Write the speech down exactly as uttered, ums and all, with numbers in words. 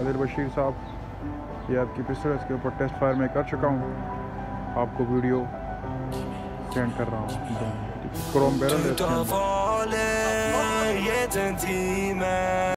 अज़र बशीर साहब, ये आपकी पिस्टल, इसके ऊपर टेस्ट फायर मैं कर चुका हूँ, आपको वीडियो सेंड कर रहा हूँ। Chrome barrel